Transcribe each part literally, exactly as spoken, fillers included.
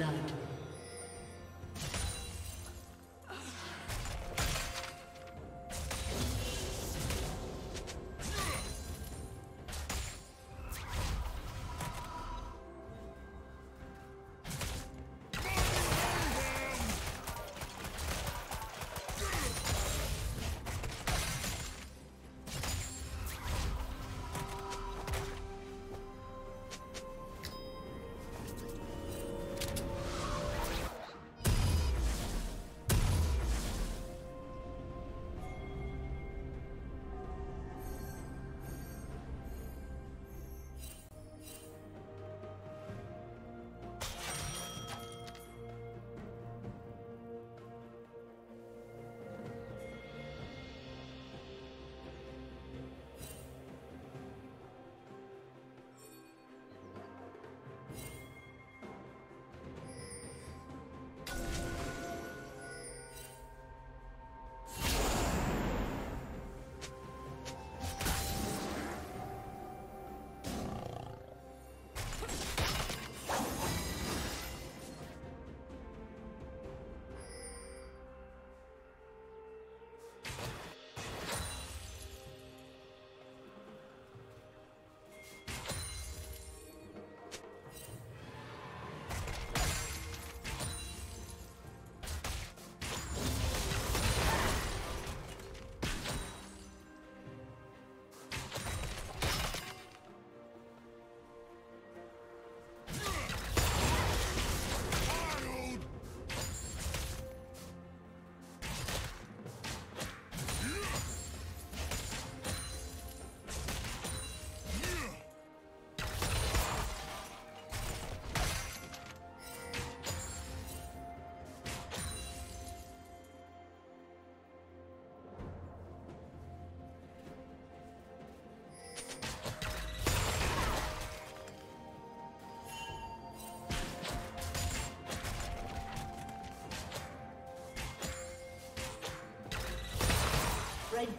blood. The red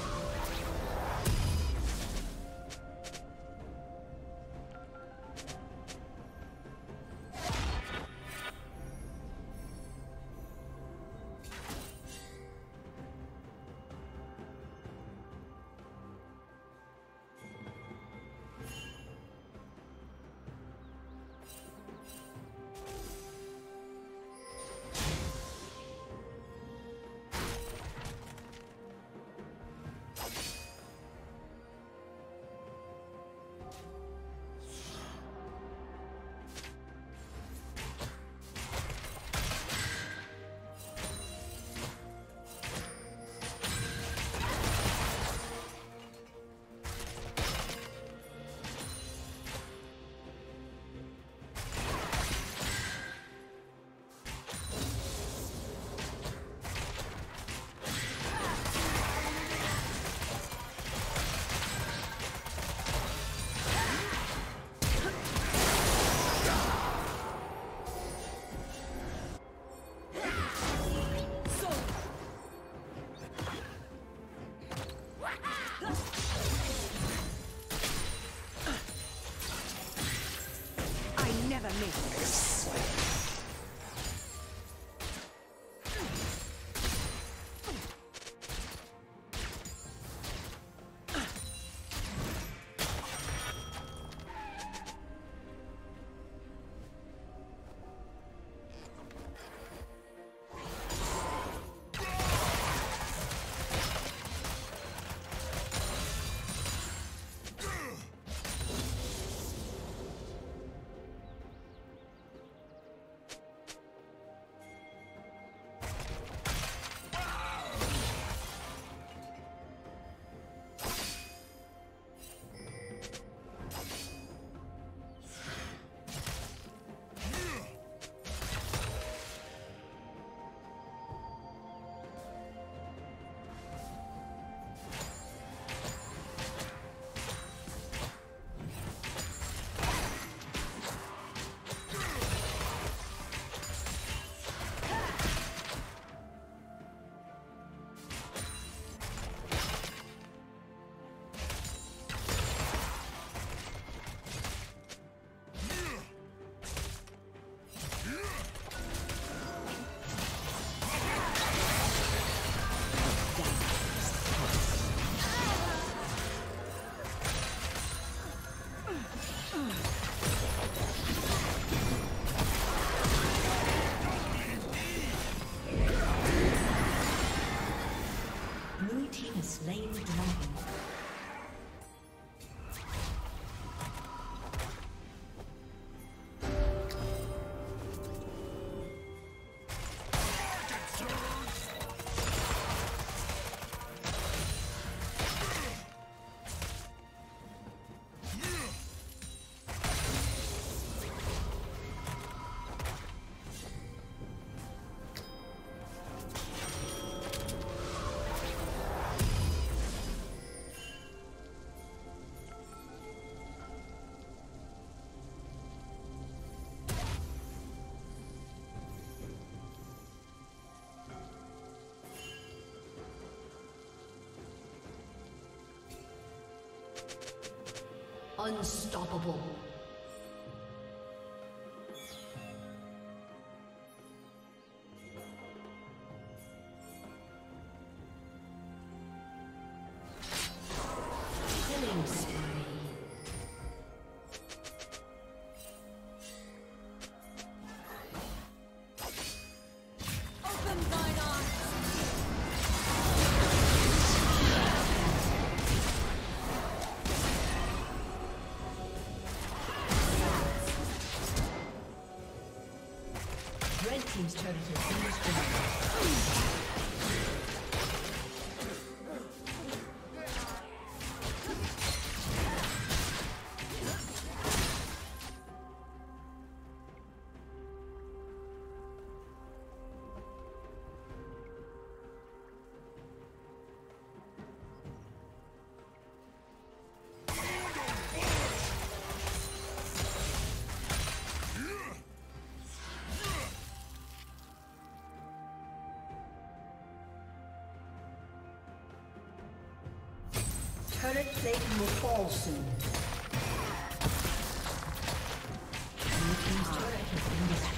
Unstoppable. Killing spree. Open thine arms. Team's turret has been Turret plate will fall soon. Your team's turret has been destroyed.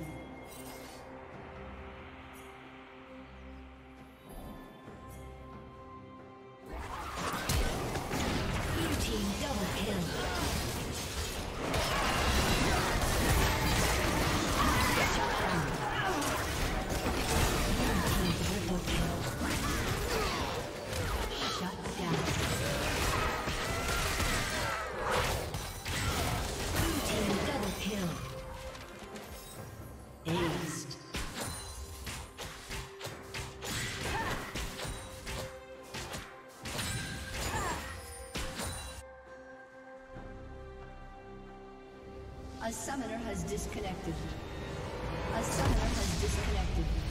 A summoner has disconnected. A summoner has disconnected.